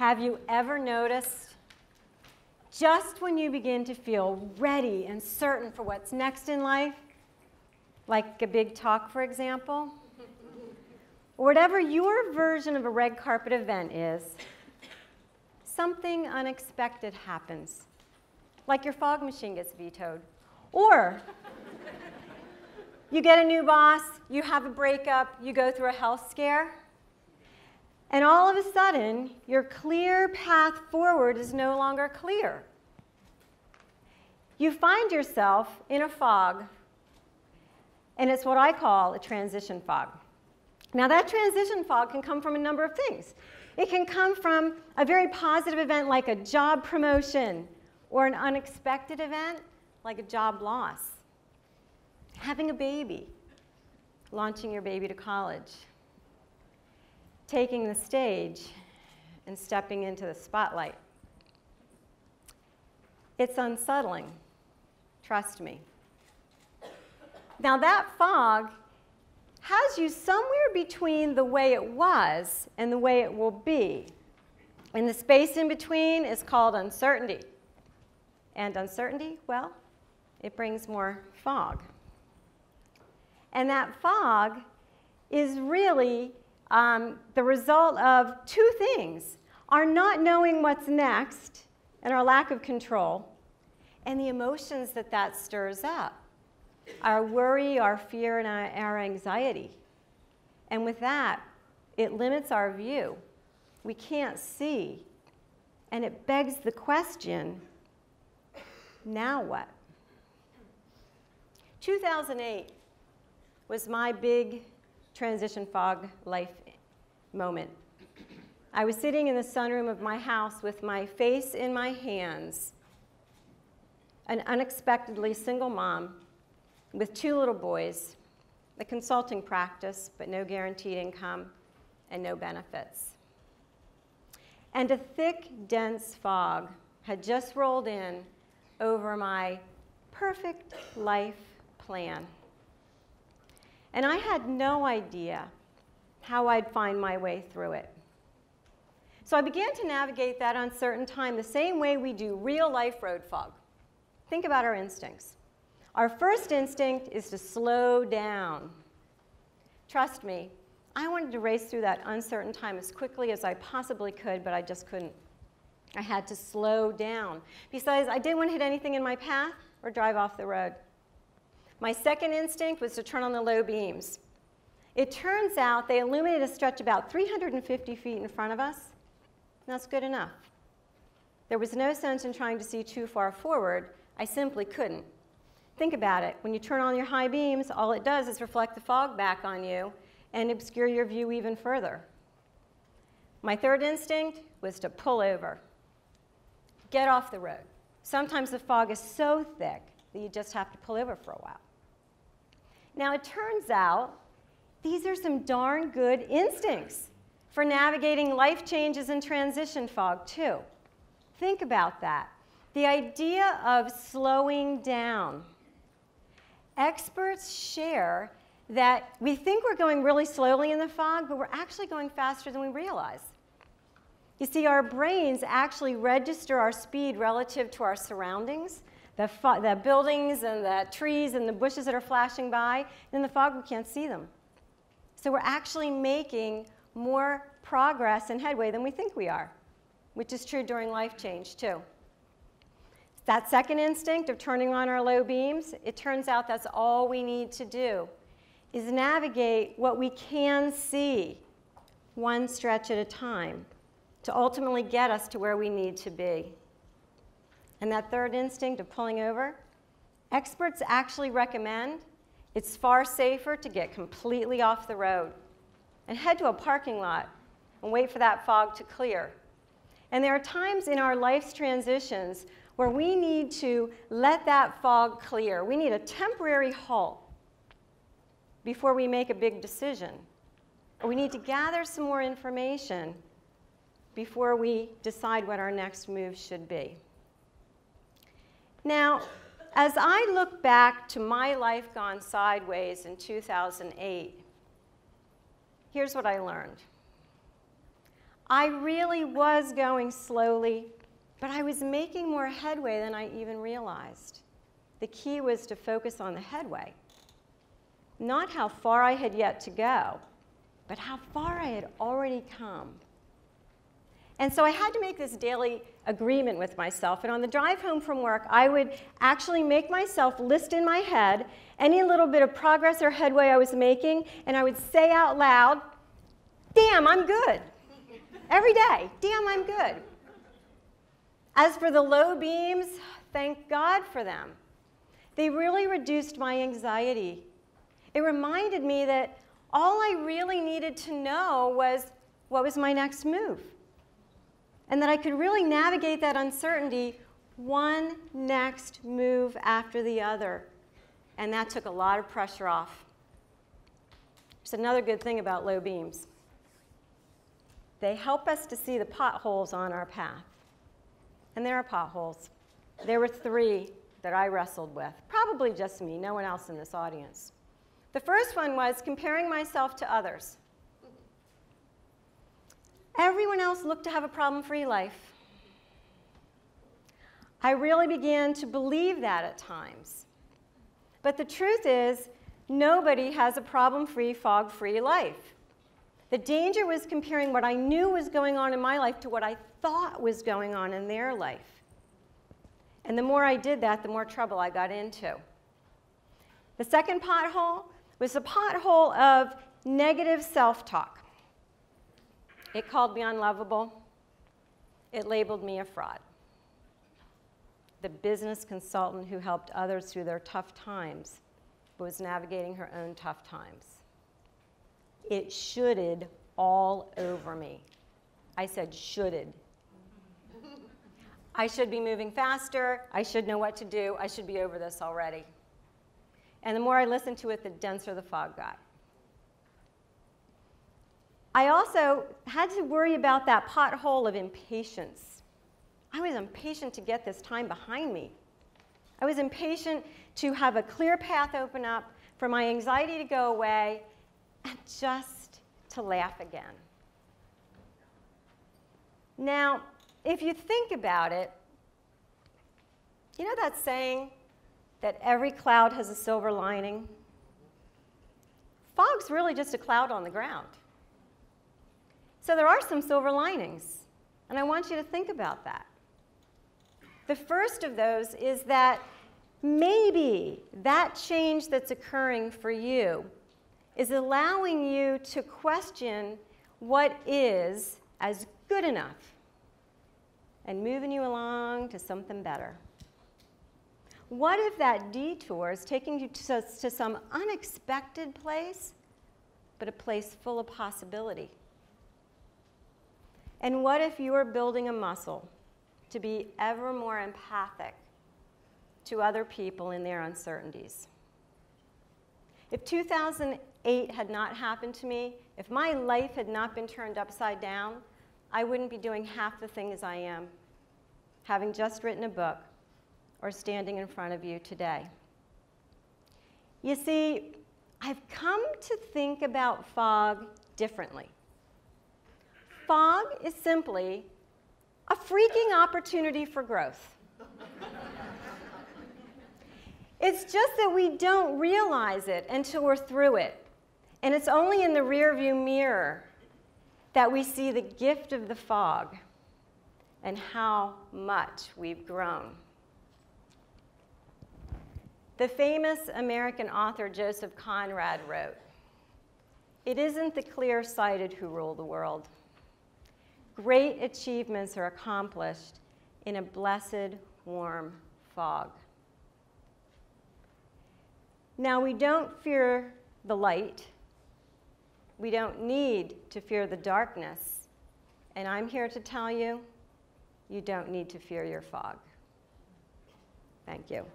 Have you ever noticed just when you begin to feel ready and certain for what's next in life, like a big talk, for example, or whatever your version of a red carpet event is, something unexpected happens, like your fog machine gets vetoed, or you get a new boss, you have a breakup, you go through a health scare, and all of a sudden, your clear path forward is no longer clear. You find yourself in a fog, and it's what I call a transition fog. Now, that transition fog can come from a number of things. It can come from a very positive event like a job promotion, or an unexpected event like a job loss. Having a baby, launching your baby to college, taking the stage and stepping into the spotlight. It's unsettling, trust me. Now that fog has you somewhere between the way it was and the way it will be. And the space in between is called uncertainty. And uncertainty, well, it brings more fog. And that fog is really the result of two things: our not knowing what's next and our lack of control, and the emotions that that stirs up, our worry, our fear, and our anxiety. And with that, it limits our view. We can't see. And it begs the question, now what? 2008 was my big transition fog life moment. I was sitting in the sunroom of my house with my face in my hands, an unexpectedly single mom with two little boys, a consulting practice but no guaranteed income and no benefits. And a thick, dense fog had just rolled in over my perfect life plan. And I had no idea how I'd find my way through it. So I began to navigate that uncertain time the same way we do real life road fog. Think about our instincts. Our first instinct is to slow down. Trust me, I wanted to race through that uncertain time as quickly as I possibly could, but I just couldn't. I had to slow down. Besides, I didn't want to hit anything in my path or drive off the road. My second instinct was to turn on the low beams. It turns out they illuminated a stretch about 350 feet in front of us, and that's good enough. There was no sense in trying to see too far forward. I simply couldn't. Think about it. When you turn on your high beams, all it does is reflect the fog back on you and obscure your view even further. My third instinct was to pull over. Get off the road. Sometimes the fog is so thick that you just have to pull over for a while. Now, it turns out these are some darn good instincts for navigating life changes and transition fog, too. Think about that. The idea of slowing down. Experts share that we think we're going really slowly in the fog, but we're actually going faster than we realize. You see, our brains actually register our speed relative to our surroundings, the buildings and the trees and the bushes that are flashing by, and in the fog we can't see them. So we're actually making more progress and headway than we think we are, which is true during life change too. That second instinct of turning on our low beams, it turns out that's all we need to do, is navigate what we can see one stretch at a time to ultimately get us to where we need to be. And that third instinct of pulling over, experts actually recommend it's far safer to get completely off the road and head to a parking lot and wait for that fog to clear. And there are times in our life's transitions where we need to let that fog clear. We need a temporary halt before we make a big decision. Or we need to gather some more information before we decide what our next move should be. Now, as I look back to my life gone sideways in 2008, here's what I learned. I really was going slowly, but I was making more headway than I even realized. The key was to focus on the headway, not how far I had yet to go, but how far I had already come. And so I had to make this daily agreement with myself. And on the drive home from work, I would actually make myself list in my head any little bit of progress or headway I was making, and I would say out loud, "Damn, I'm good." Every day, "Damn, I'm good." As for the low beams, thank God for them. They really reduced my anxiety. It reminded me that all I really needed to know was what was my next move, and that I could really navigate that uncertainty one next move after the other. And that took a lot of pressure off. There's another good thing about low beams. They help us to see the potholes on our path. And there are potholes. There were three that I wrestled with, probably just me, no one else in this audience. The first one was comparing myself to others. Everyone else looked to have a problem-free life. I really began to believe that at times. But the truth is, nobody has a problem-free, fog-free life. The danger was comparing what I knew was going on in my life to what I thought was going on in their life. And the more I did that, the more trouble I got into. The second pothole was the pothole of negative self-talk. It called me unlovable. It labeled me a fraud. The business consultant who helped others through their tough times was navigating her own tough times. It shoulded all over me. I said shoulded. I should be moving faster. I should know what to do. I should be over this already. And the more I listened to it, the denser the fog got. I also had to worry about that pothole of impatience. I was impatient to get this time behind me. I was impatient to have a clear path open up, for my anxiety to go away, and just to laugh again. Now, if you think about it, you know that saying that every cloud has a silver lining? Fog's really just a cloud on the ground. So there are some silver linings, and I want you to think about that. The first of those is that maybe that change that's occurring for you is allowing you to question what is as good enough and moving you along to something better. What if that detour is taking you to some unexpected place, but a place full of possibility? And what if you are building a muscle to be ever more empathic to other people in their uncertainties? If 2008 had not happened to me, if my life had not been turned upside down, I wouldn't be doing half the things I am, having just written a book or standing in front of you today. You see, I've come to think about fog differently. Fog is simply a freaking opportunity for growth. It's just that we don't realize it until we're through it. And it's only in the rearview mirror that we see the gift of the fog and how much we've grown. The famous American author Joseph Conrad wrote, "It isn't the clear-sighted who rule the world. Great achievements are accomplished in a blessed, warm fog." Now, we don't fear the light. We don't need to fear the darkness. And I'm here to tell you, you don't need to fear your fog. Thank you.